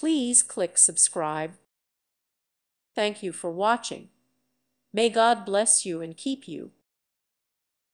Please click subscribe. Thank you for watching. May God bless you and keep you.